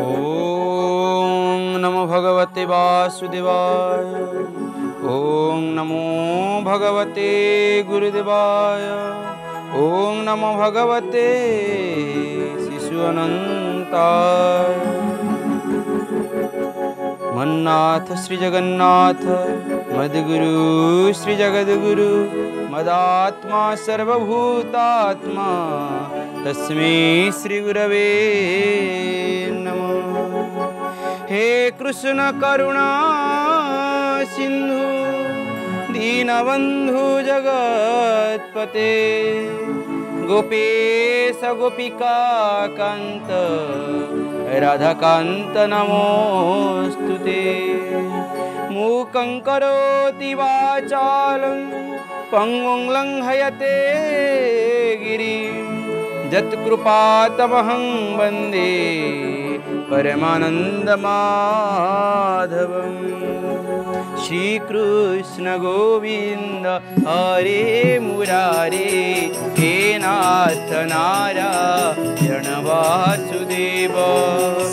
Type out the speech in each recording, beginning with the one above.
ओम नमो भगवते वासुदेवाय। ओम नमो भगवते गुरुदेवाय। ओम नमो भगवते शिशुअनंताय। मन्नाथ श्री जगन्नाथ, मदगुरु श्री जगद्गुरु, मदात्मा सर्वभूतात्मा, तस्मै श्री गुरवे नमः। हे कृष्ण करुणा सिंधु, दीनबंधु जगत्पते, गोपेश गोपिका कांत, राधाकांत नमोस्तुते। मूकं करोति वाचालं, पंगुं लंघयते गिरिं, यत्कृपातमहं वन्दे परमानन्दमाधवं। श्रीकृष्ण गोविन्द हरे मुरारे, हे नाथ नारायण वासुदेव।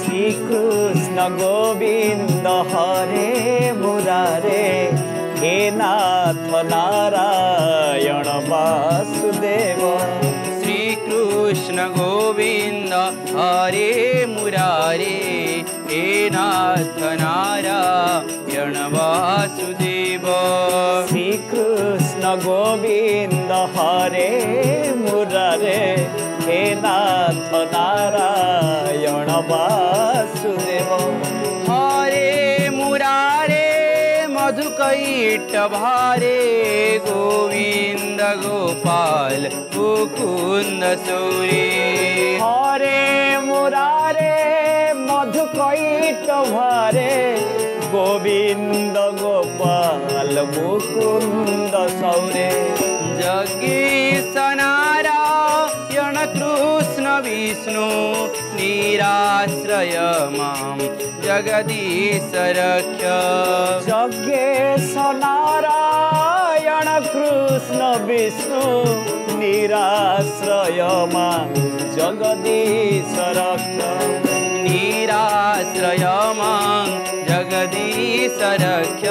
श्रीकृष्ण गोविन्द हरे मुरारे, हे नाथ नारायण वासुदेव। कृष्ण गोविंद हरे मुरारे, हे नाथ नारायण वासुदेव। श्री कृष्ण गोविंद हरे मुरारे, हे नाथ नारायण वासुदेव। हरे मुरारे मधुकैट भारे, गोविंद गोपाल मुकुंद सूरे। हरे मुरारे मधुकैट भारे, गोविंद गोपाल मुकुंद सूरे। जगीश नारायण कृष्ण विष्णु, निराश्रय माम जगदीश रक्ष। जगेश नारायण कृष्ण विष्णु, निराश्रय माम जगदीश रक्ष। निराश्रय माम जगदीश रक्ष।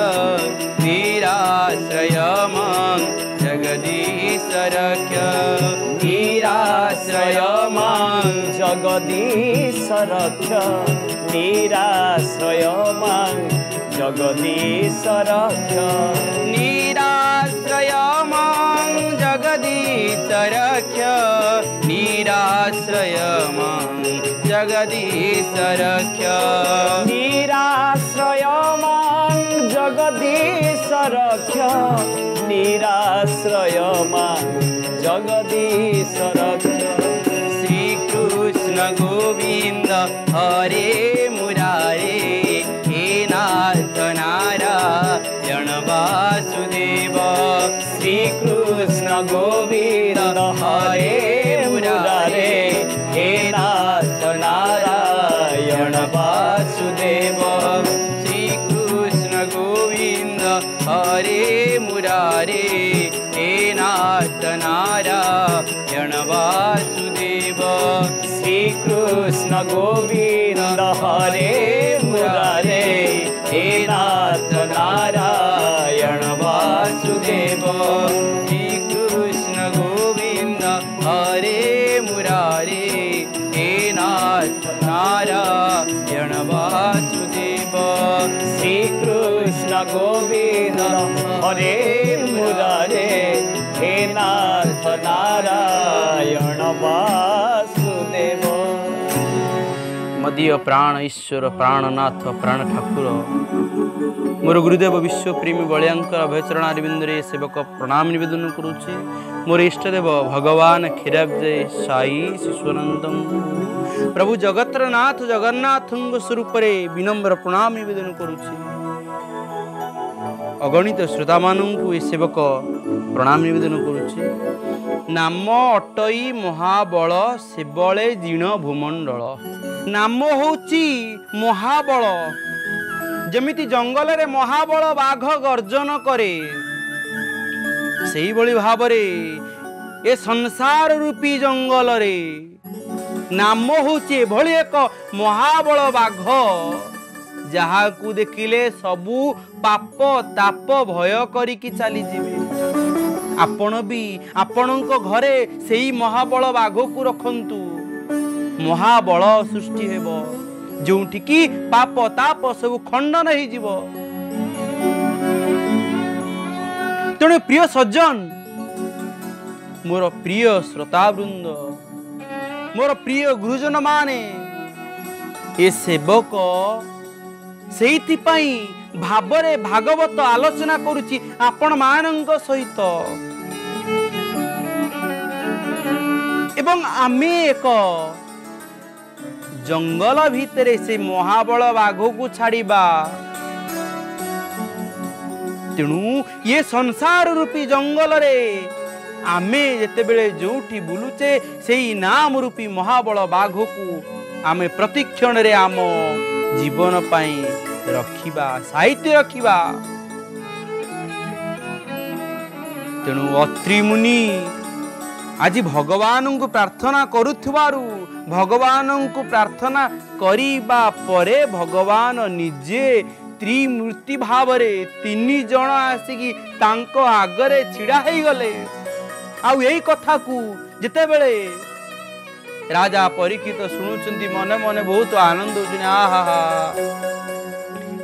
निराश्रय माम जगदीश रक्ष। निराश्रय मां जगदीश रक्ष। निराश्रय मां जगदीश रक्ष। निराश्रय मां जगदीश रक्ष। निराश्रय मां जगदीश रक्ष। निराश्रय मां जगदीश रक्ष। निराश्रय मां जगदीश रक्ष। श्री कृष्ण गोविंद हरे मुरारे, हे नाथ नारायण वासुदेव। श्री कृष्ण गोविंद हरे मुरारे, हे नाथ नारायण वासुदेव। श्री कृष्ण गोविंद हरे मुरारे, नाथ नारायण वासुदेव। श्री कृष्ण गोविंद हरे मुरारे, हे नाथ नारायण वासुदेव। श्री कृष्ण गोविंद हरे मुरारे, हे नाथ नारायण वासुदेव। श्री कृष्ण गोविंद हरे मुरारे, हे नाथ नारायण वासुदेव। मदीय प्राण ईश्वर प्राणनाथ प्राण ठाकुर मोर गुरुदेव विश्वप्रेमी बलियांकर अभयचरणारविंदे सेवक प्रणाम निवेदन करुचे। मोर इष्टदेव भगवान क्षीराब्जय साई शिशुअनंदम प्रभु जगतर नाथ जगन्नाथ स्वरूप विनम्र प्रणाम निवेदन करुचे। अगणित श्रोता मानू सेवक प्रणाम निवेदन करुचे। नाम अटई महाबल सेवले जीण भूमंडल। नाम होची महाबल, जमिति जंगल रे महाबल बाघ गर्जन करे, सेही भली भाबरे ए संसार रूपी जंगल रे नाम होचे भली एक महाबल बाघ जहा को देखिले सबू पाप ताप भय करिकी चली जीवे। आपण भी आपणों घरे से महाबल बाघ को रखंतु महाबल सृष्टि हेब जो कि पाप ताप सब खंडन हो। तेणु प्रिय सज्जन मोर प्रिय श्रोतावृंद मोर प्रिय गुरुजन माने ये सेवक से भावरे भागवत आलोचना करुची आपण मानंक सहित एवं आमे एक जंगल भीतरे से महाबल बाघ को छाड़ीबा। तेणु ये संसार रूपी जंगल रे आमे जेते बेले जोठी बुलुचे से नाम रूपी महाबल बाघ को आमे प्रतिक्षण रे आम जीवन पाई रखिबा साहित्य रखिबा। तेणु अत्रि मुनि आज भगवान को प्रार्थना करुथुवारु भगवान को प्रार्थना करिबा परे भगवान निजे त्रिमूर्ति भाव रे तीन जन आसिकी तांको आगरे छिड़ा हे गले। आउ यही कथा को जिते बेले राजा परीक्षित तो शुणुचंदी मने मने बहुत आनंद होचुनी आहा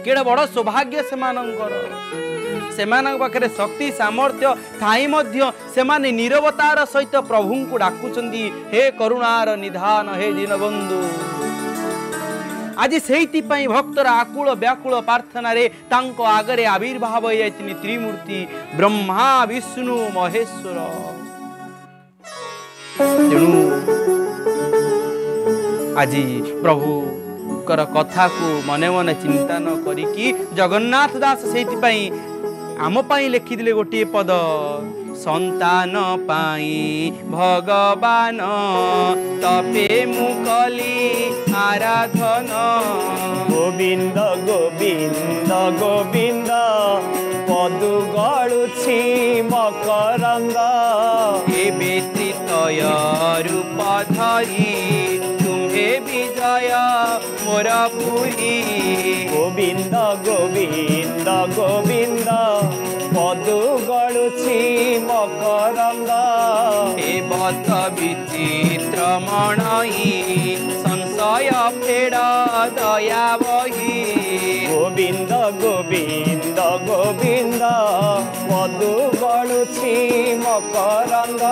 केड़ा बड़ सौभाग्य सेमानंकर सेमानक पाखरे शक्ति सामर्थ्य थाई मध्य सेमाने नीरवतार सहित प्रभु को डाकुचंदी हे करुणार निधान हे दीनबंधु। आज से भक्तर आकुल व्याकुल प्रार्थना रे तांको आगरे आविर्भाव हो जाती त्रिमूर्ति ब्रह्मा विष्णु महेश्वर। तेणु आज प्रभु कथा को मने मने चिंता न करिकी जगन्नाथ दास से आम पाई लिखिदे गोटे पद संतान पाई भगवान तपे मुकली आराधना गोविंद गोविंद गोविंद पदु गलुछि मकरंग तय रूप धरी तुम्हे विजय मोर पुरी गोविंद गोविंद गोविंद पदु गलुछि मकरंग बत विचित्र मणई संशय फेड़ दया बही गोविंद गोविंद गोविंद पदु गलुछि मकरंग।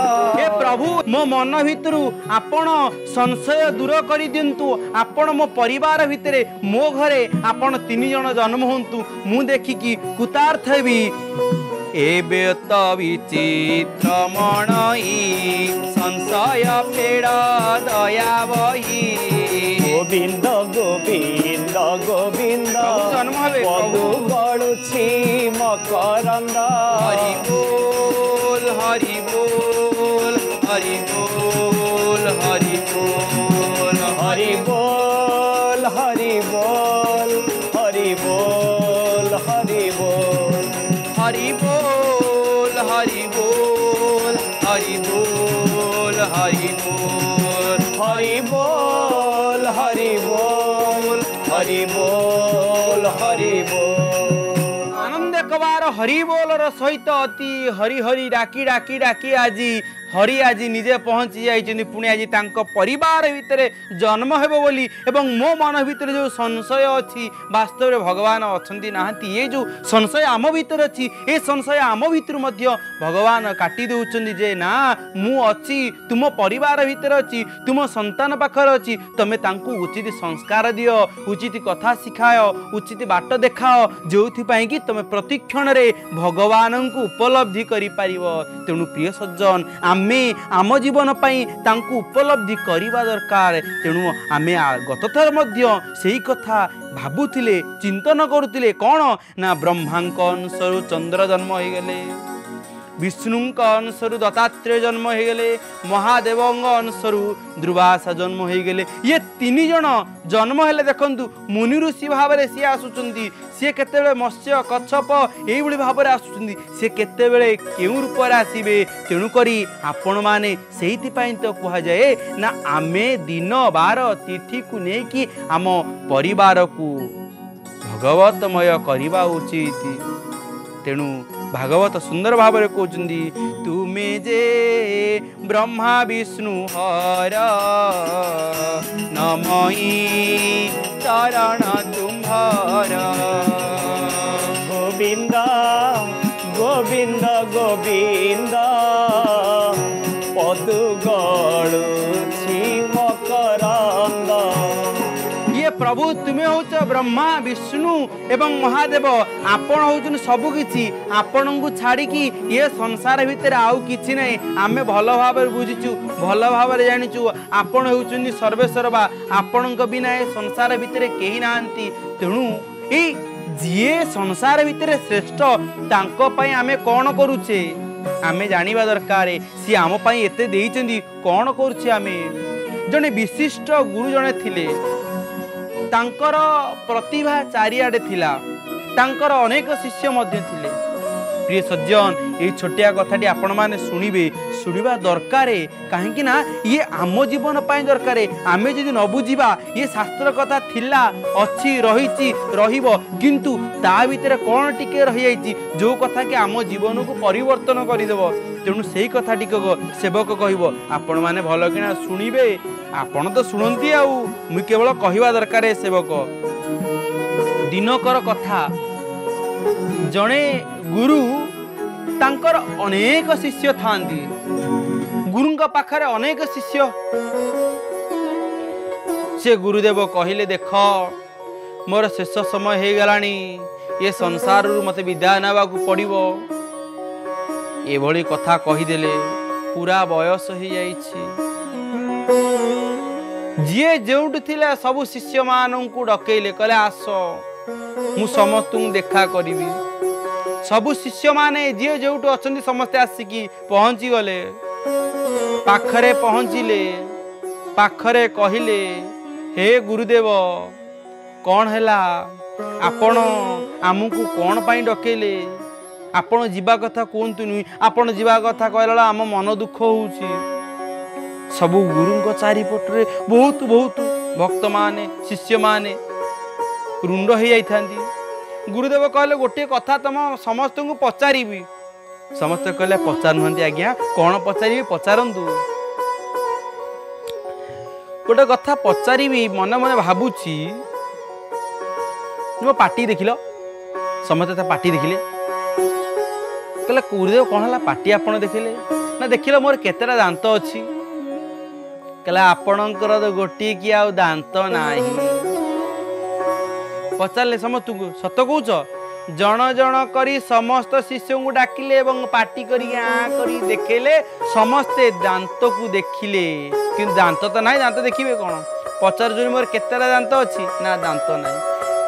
हे प्रभु मो मन भितरु आपण संशय दूर कर दिंतु आपण मो परिवार भितरे मो घरे आपण तीन जन जन्म होंतु मु देखिकी कृतार्थ हेबी। एबे तो विचित्र मणई संशय फेड़ दया बही गोविंद गोविंद गोविंद जन्म पदु गलुछि मकरंद हरि बोल हरि बोल हरि बोल हरि बोल हरि बोल हरि बोल हरि बोल हरि बोल हरि बोल हरि बोल हरि बोल हरि बोल हरि बोल हरि बोल हरि बोल हरि बोल आनंद कबार हरि बोल रो सहित अति हरि हरि डाकी डाकी डाकी आजी हरि आज निजे पहुँची जाइए पुणी आज परिवार भितर जन्म हेब बोली एवं मो मन भितर जो संशय अच्छी वास्तव में भगवान अच्छी ना ये जो संशय आम भीतर अच्छी ये संशय आम भीतर भगवान काटी देउछन्ती जे ना मु अच्छी तुम परिवार भितर अच्छी तुम संतान पाखर अच्छी तमे तांकू उचित संस्कार दियो उचित कथा सिखाओ उचित बाट देखाओ जो कि तुम प्रतिक्षण रे भगवान को उपलब्धि कर पारिबो। तेणु प्रिय सज्जन आमे आम जीवन पाई तांकू उपलब्धि करिबा दरकार। तेणु आमे गत थर मध्य सेही कथा भाबुथिले चिंतन करुथिले कोन ना ब्रह्मांक अनुसार चंद्र जन्म हो गले विष्णु अंशरू दत्तात्रेय जन्म हो गले, महादेव अंशरू दुर्वासा जन्म हो गले। ये तीन जन जन्म हेले देखु मुनि ऋषि भाव में सी आसुच्च, सी के मत्स्य कच्छप ये भाव में आसुच्च, सी केतवे क्यों रूप आसवे। तेणुक आपण मैने से तो कहुए ना आमे दिन बार तिथि को लेकिन आम परिवार को भगवतमय करवा उचित। तेणु भागवत सुंदर भाव में कहते तुम्हें जे ब्रह्मा विष्णु हर नमई चरण तुम्हार गोविंद गोविंद गोविंद पद गणु मकरंद। ये प्रभु तुम्हें हो ब्रह्मा विष्णु एवं महादेव, आपण हो सबकि आपण को छाड़ी ये संसार भितर आउ कि ना आम भल भाव बुझीचु भल भाव जाचु। आपण हो सर्वेसर्वा, आपण बिना ये संसार भितर कहीं ना। तेणु ये जी संसार भितर श्रेष्ठ तांको पाई आमे कौन करुचे आमे जानिबा दरकार। सी आम पाई एते देइचंदी कौन करुचे आमे। जने विशिष्ट गुरु जने थिले, तांकर प्रतिभा चारियाडे थिला, तांकर अनेक शिष्य मध्ये थिले। प्रिय सज्जन ये छोटिया कथाटी आपण माने सुनिबे, सुनिबा दरकार काहेकि ना ये आम जीवन पाई दरकार। आमे जदि न बुझिबा ये शास्त्र कथा थिला अछि रहिछि रहिबो, किंतु ता भितर कोन टिके रहि जाइछि जो कथा के आम जीवन को परिवर्तन करि देबो। तेणु से कथा टिक सेवक कहब आपण मैंने भल किना शुणे, आपण तो शुणती आई केवल कहवा दरकार। सेवक दिनकर कथा जड़े गुरु तांकर अनेक शिष्य था, गुरु पाखरे अनेक शिष्य। से गुरुदेव कहले देख मोर शेष समय हो गलानी, ये संसार मते विदाय ना पड़ो। एभली कथा कहीदेले पूरा बयस हो जाइछि। जिए जेउठी थिले सब शिष्य माननकु डकेले कहले आस मु समस्तकु देखा करिबी। सब शिष्य माने जिए जेउठी अछन्ती समस्त आसिकी पहुँची गले। पाखरे पहुँचिले, पाखरे कहिले हे गुरुदेव कौन हैला, आपण आमुकु कौन पाई डकेले, आपण जीवा कथा कहतु नुहे, आपण जीवा कथा कहला आम मन दुख होउछि। सब गुरु चारिपटे बहुत बहुत भक्त माने शिष्य माने रुंड हो जाती। गुरुदेव कहले गोटे कथा तुम समस्त को पचारि। समस्त कहले पचार नुहति आज्ञा, कौन पचारि पचारतु। गोटे कथा पचारि मन मन भावुछि, मो पाटी देखिल। समस्त पाटी देखिले, कहला गुरुदेव कौन है पाटी आप देखिले ना देखिल मोर केतेटा दांत अच्छी। कहला आपणकर गोटे कि आ दांत ना। पचारे समस्त को सत कौच। जन जन करी समस्त शिष्य को डाकिले, पाटी करी देखेले। समस्ते दांत को देखिले कि दांत तो ना, दांत देखिए कौन। पचार जो मोर केतेटा दांत अच्छी ना दांत ना।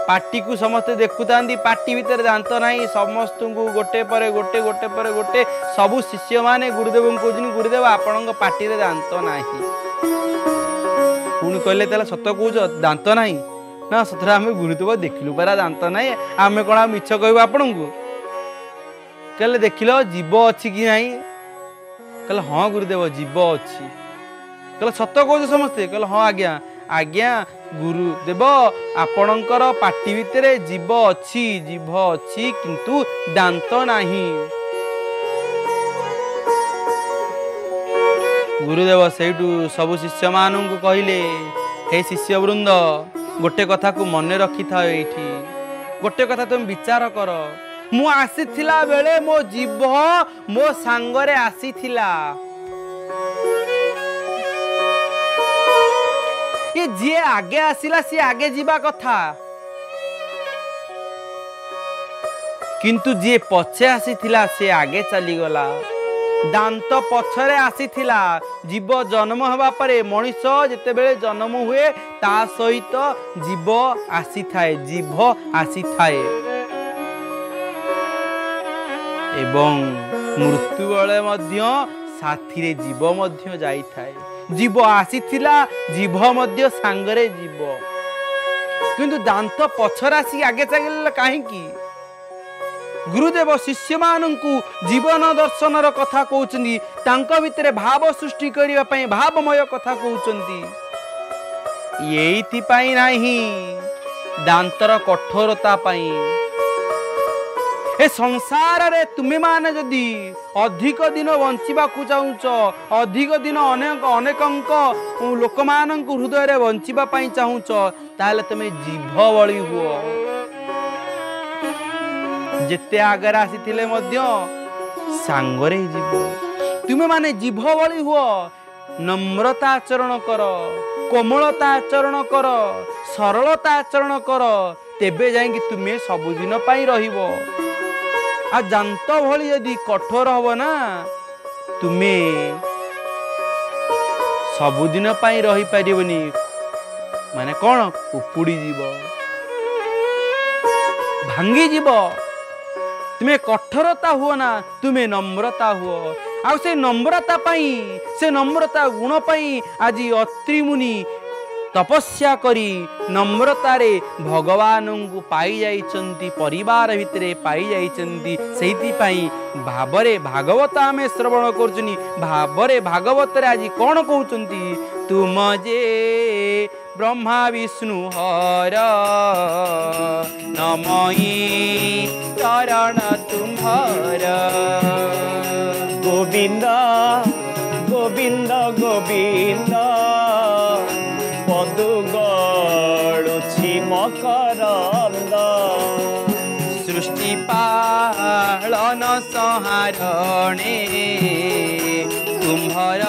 पार्टी को समस्ते देखुता, पार्टी भितर दांत ना। समस्त को गोटे पर गोटे गोटे पर गोटे सबू शिष्य माने गुरुदेव को कहते गुरुदेव आपण पार्टी रे दांत ना। पुणी कहले सत कह दांत ना ना सतर आम गुरुदेव देखिलु परा दांत ना। आम कौन मिछ कहू आपण को। कहले देख जीव अच्छी कि ना। कहले हाँ गुरुदेव जीव अच्छी। कहले सत कह समस्ते। कहले हाँ आज्ञा आज्ञा गुरुदेव आपणकर पाटी भितर जीभ अच्छी किंतु दांत नाही। गुरुदेव सेठू सब शिष्य मानू कहले हे शिष्य वृंद गोटे कथा को मन रखि था, गोटे कथा तुम विचार कर। मु आसी थिला बेले मो जीभ मो सांगरे आसी थिला। ये जी आगे आसिला सी आगे जीवा कथा, किंतु जी पछे आसी थिला से आगे चली गला। दांत पछरे आसी थिला। जीव जन्म हवा परे मनीष जते बेले जन्म हुए ता सहित जीव आसी थाए, जीव आसी थाए। एवं मृत्युबले साथी जीव जाई थाए। जीव आसी जीव सांगरे जीव किंतु दांत पछर आसी आगे चल कहीं गुरुदेव शिष्य मान को जीवन दर्शन कथा कहते तांको भाव सृष्टि करने भावमय कथा कहते ये ना दांतर कठोरता ए संसार रे तुम्हें माने जदि अधिक दिन बंचिबा को चाहूच अधिक दिन अनेक अनेकंक लोक मानक हृदय रे बंचिबा पई चाहूच ताले तुम्हें जीभ बळी हुओ जेते आगर आसीथिले मध्य सांगरे जीव तुम्हें माने जीभ बळी हुओ। नम्रता आचरण कर, कोमलता आचरण कर, सरलता आचरण कर, तेबे जाई कि तुम्हें सब दिन पई रहिबो। आ दांत भली यदि कठोर हो ना तुम्हें सबुदिन रही पारबनी माने कौन उपुड़ी जीव भांगी जीव। तुम्हें कठोरता हुआ ना तुम्हें नम्रता हुआ आ से नम्रता पाई से नम्रता गुण पाई आज अत्रि मुनि तपस्या करी नम्रता रे भगवान को पाई जाइचंती परिवार भितरे पाई जाइचंती सेति पाई भाबरे भागवत आमे श्रवण करचुनी। भाबरे भागवत रे आज कौन कहउचंती तुम जे ब्रह्मा विष्णु हर नमई चरण तुम्हार गोविंद गोविंद गोविंद मकरंद सृष्टि पालन संहारणे तुम्हार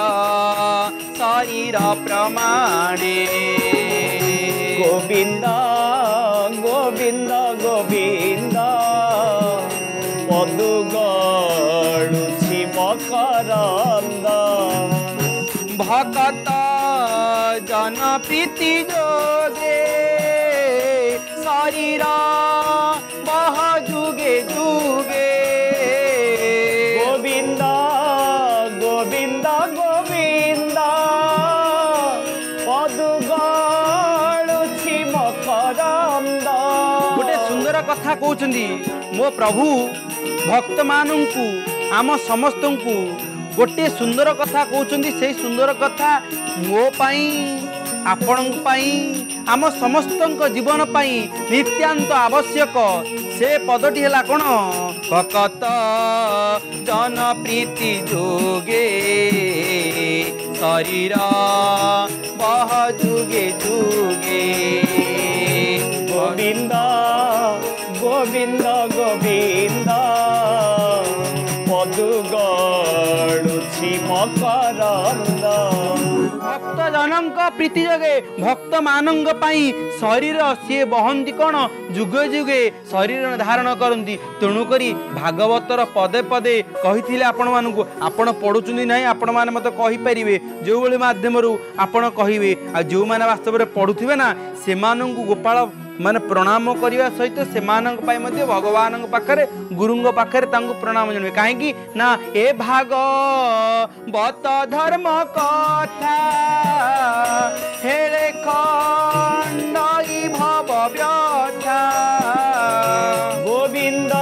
शरीर प्रमाणे गोविंद गोविंद गोविंद पदु गणुछि मकरंद भक्त जन प्रीति जोगे शरीरा बह जुगे जुगे गोविंद गोविंद गोविंद पदुगणुछि मकरंद। गोटे सुंदर कथा कहउछन्दी मो प्रभु भक्त मानंकु आम समस्तंकु गोटे सुंदर कथा कहउछन्दी। सेई सुंदर कथा मो पाई आपणक पाई आम समस्त जीवन पाई नित्यांत आवश्यक। से पदटी है कौन भक्त जन प्रीति जोगे शरीर बह जुगे जुगे गोविंद गोविंद गोविंद पदुगणुछि मकरंद भक्त जनम का प्रीति जगे भक्त मानंग पाई शरीर सी बहंती कौन जुगे जुगे शरीर धारण करती। तेणुक भागवतर पदे पदे कही आपण मानक आपण पढ़ुं ना आपण मैंने मत कहीपरेंगे जो भाई मध्यम आपण कहे आ जो मैंने वास्तव में पढ़ुवे ना से गोपाल मान प्रणाम करने सहित से भगवान पाखे गुरु पाखे प्रणाम जन कहीं ना ए भागवत धर्म कथा हेले खंडई भव व्यथा गोविंद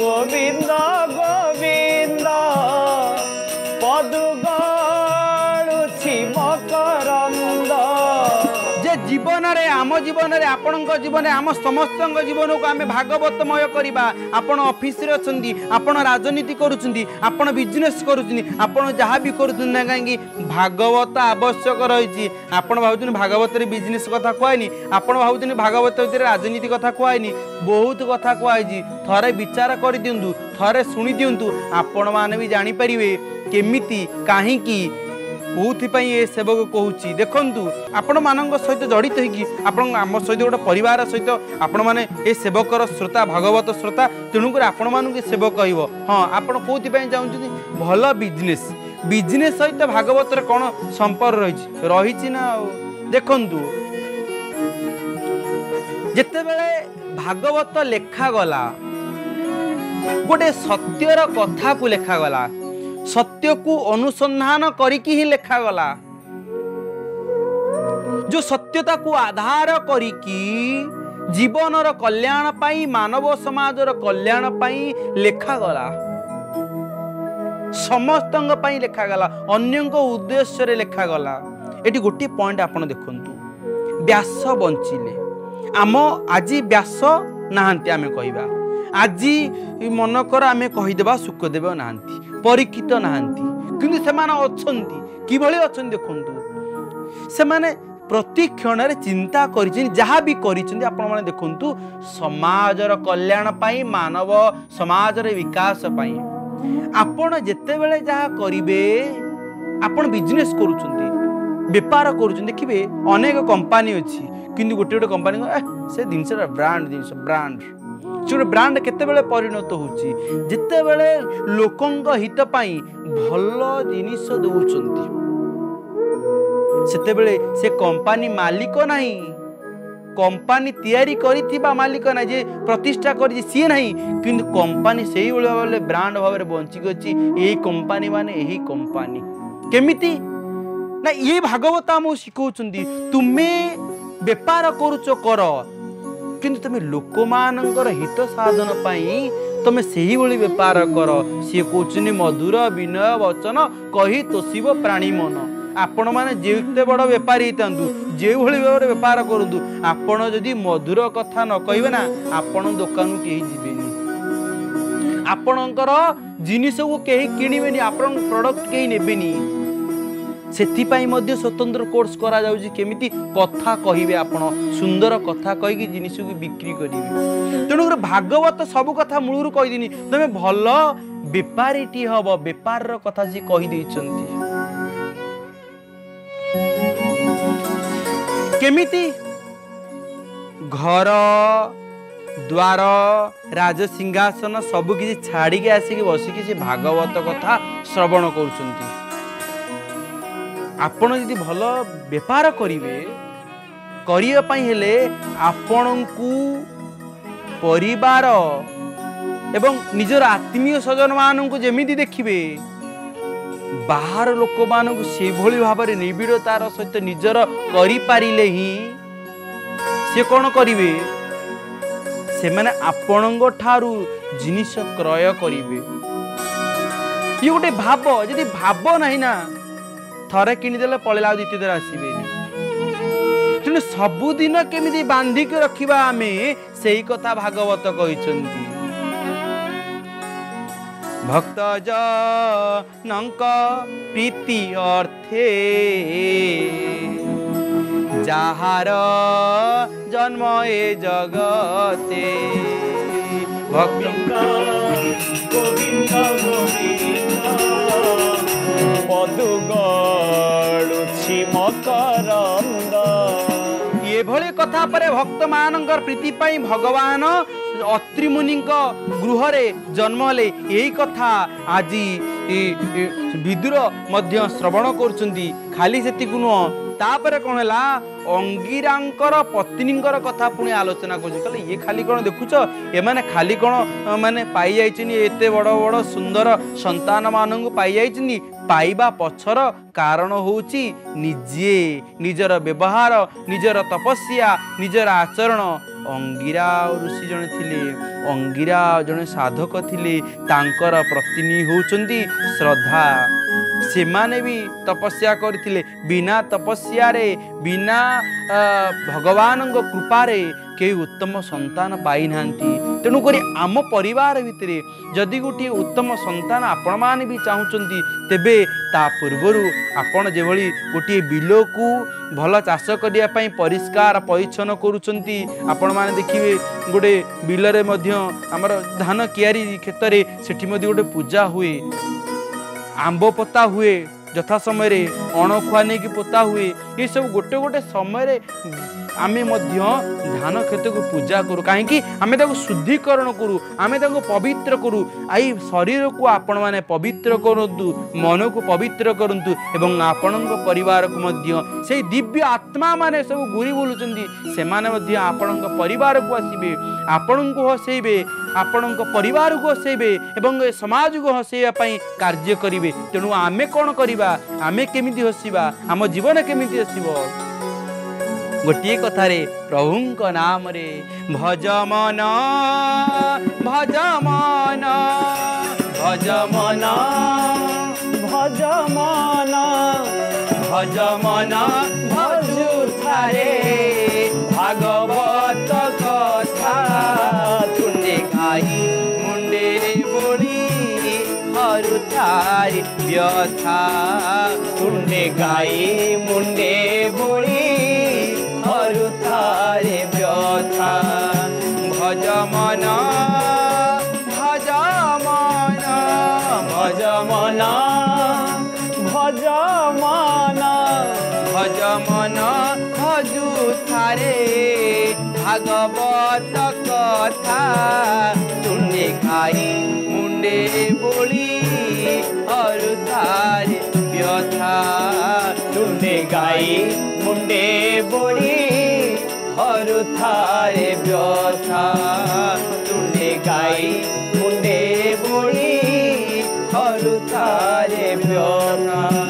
गोविंद गोविंद पदुगणुछि मकरंद। आम जीवन रे आपणों जीवन आम समस्त जीवन को आम भागवतमय करवा। आपण ऑफिस रे अछंदी आपण राजनीति करूछंदी आपण बिजनेस करूछंदी आपण जहाँ भी करूछंदी कहीं भागवत आवश्यक रही। आपण भावुछन भागवत रे बिजनेस कथा कहैनी आपण भावुछन भागवत रे राजनीति कथा कहैनी बहुत कथा कहैजी। थरे विचार कर दियंतु थरे सुनी दियंतु आपण माने भी जानि परिवे केमिति काहे की कौपाई ये सेवक कहूँ। देखु आपण मान सहित जड़ित होगी आम सहित गोटे परिवार सहित आपण मैंने ये सेवकर श्रोता भागवत श्रोता तेणुक आपण मानक सेवक कह हाँ आपड़ कौन चाहते भल बिजनेस बिजनेस सहित भागवत कौन संपर्क रही देखु जिते बड़े भागवत लेखा गला गोटे सत्यर कथा को लेखागला, सत्य को अनुसंधान करिकी ही लेखागला, जो सत्यता को आधार करिकी जीवन र कल्याण पाई, मानव समाज र कल्याण पाई लेखागला, समस्त पाई लेखागला, अन्य उद्देश्य रे लेखागला। एटी गोटे पॉइंट आपण देखंतु, व्यास बंचिले आम आज व्यास नाहंती, आमे कहिबा आज मनकर आमे कहिदेबा सुखदेव नाहंती, परीक्षित नाहंती, किंतु सेमान अछंती, किभली अछंती देखंतु। सेमाने प्रति क्षण चिंता करिछन, जहाँ भी करिछन आपण माने देखंतु समाज रो कल्याण पाई, मानव समाज रो विकास पाई। आपण जते बेले जहाँ करिवे, आपण बिजनेस करूछंती, व्यापार करूछन, देखिबे अनेक कंपनी अछि, किंतु गोटे गोटे कंपनी से जिनस ब्रांड जिनस ब्रांड से ब्रांड केत परिणत होची, जिते बेले लोक हित पाई भल जिनिस दउचंती, सेते बेले से कंपनी मालिक नाही, कंपनी तैयारी करिथिबा मालिक ना, जे प्रतिष्ठा करि सी नाही, किंतु कंपनी सेही बेले ब्रांड भाव में बंची गछि। एही कंपनी माने एही कंपनी केमिति ना, ये भागवत आम शिखौचंदी, तुमे व्यापार करुच कर, किंतु तुम लोक मान हित साधन पाई तुम से ही व्यापार कर। सी कौन मधुर विनय वचन कही तोषिब प्राणी मन। आपण मैंने जेते बड़ व्यापारी होता, जो भाई भाव में व्यापार करूँ, आपण जदि मधुर कथा न कहे ना, आपण दुकान कहीं जीवेनि, आपणकर जिनस को कहीं किणवेनि, आपण प्रोडक्ट कहीं नेबेनि। सेथिपाई मध्य स्वतंत्र कोर्स करा जाउजी, केमिति कथा कहिबे, आपण सुंदर कथा कहि जिनिस को बिक्री करिबे। तेणुकर भागवत सब कथा मूलरू कहि दिनी, तमे भल व्यापारीटी हब, व्यापार रो कथा जी कहि दैचंती। केमिति घर द्वार राजसिंहासन सब किछि छाड़ी के आसी के बसी के भागवत कथा श्रवण करूचंती। आपण यदि भल व्यापार करेंगे, आपण को परिवार एवं निजर आत्मीय स्वजन मान को जमी देखिए, बाहर लोक मान से भाव में निविड़तार सहित निजर करें ही से कौन करेंगे, से मैंने आपण ठारू जिनिस क्रय करेंगे। ये गोटे भाव, यदि भाव नहीं ना, थरे किदेले पलैला द्वितीय दिन आसबेनि। तेणु सबुदिन केमी बांधिक रखा आम से कथा भागवत कहते। भक्त जनक प्रीति अर्थे जहार जन्म ए जगते, भक्त ये भले कथा परे भक्त मान प्रीति पाई भगवान अत्रि मुनि गृह जन्म ले, यही कथा आज विदुर मध्य श्रवण करुचंदी। खाली सेति गुण तापर कौन है, अंगिरांकर पत्नी कथा पुणी आलोचना कर। ये खाली कौन देखुच, एमाने खाली कौन मैंने पाई जाते बड़ बड़ सुंदर संतान मान पाई, पाइबा पछर कारण होउची निजे निजर व्यवहार, निजर तपस्या, निजर आचरण। अंगिरा ऋषि जने थिले, अंगिरा जने साधक थिले, तांकर प्रतिनि होउचंदी श्रद्धा। से माने भी तपस्या करथिले, बिना तपस्या रे, बिना भगवान कृपा रे के उत्तम संतान पाई नांती। तेणु करी आम परिवार भितरे जदि गोटे उत्तम संतान आपण माने भी चाहूचंती, तेबे ता पूर्वरु आपण जे भली गोटे बिलो को भल चाष करिया पई परिष्कार परिच्छन करूचंती। आपण माने देखिबे गोटे बिल रे मध्य हमर धान कियारी क्षेत्र रे सेठी मधि गोटे पूजा हुए, आंबो पता हुए, यथा समय अणखुआ नहीं पोता हुए। ये सब गोटे गोटे समय आमे धान खेत को पूजा करूँ कहीं आमे शुद्धिकरण करूँ आमे पवित्र करूँ आई शरीर को आपण मैंने पवित्र करूँ मन को पवित्र करूँ एवं आपण परिवार को से दिव्य आत्मा माने सब घूरी बोलुं से आपण परिवार को आसबे आपण को हसैबे आपण परिवार को हसैबे एवं समाज को हसैवाई कार्य करेंगे। तेणु आमे कौन करवा आमे केमिति हसवा आम जीवन केमिति हसब गोटे कथारे प्रभु नाम रे भज मन भज मन भज मन भज मन भज मन भजु थारे भागवत कथा तुंडे गाई मुंडे बोली हरु थारी व्यथा तुंडे गाई मुंडे बोली थारे व्यथा भजमना भजमना भजमना भजमना भजमना भजु थारे भागवत कथा तुंडे खाई मुंडे बोली और थारे व्यथा तुंडे गाई मुंडे बोली और थारे व्यथा तुंडे गाई मुंडे बोली और थारे व्यथा।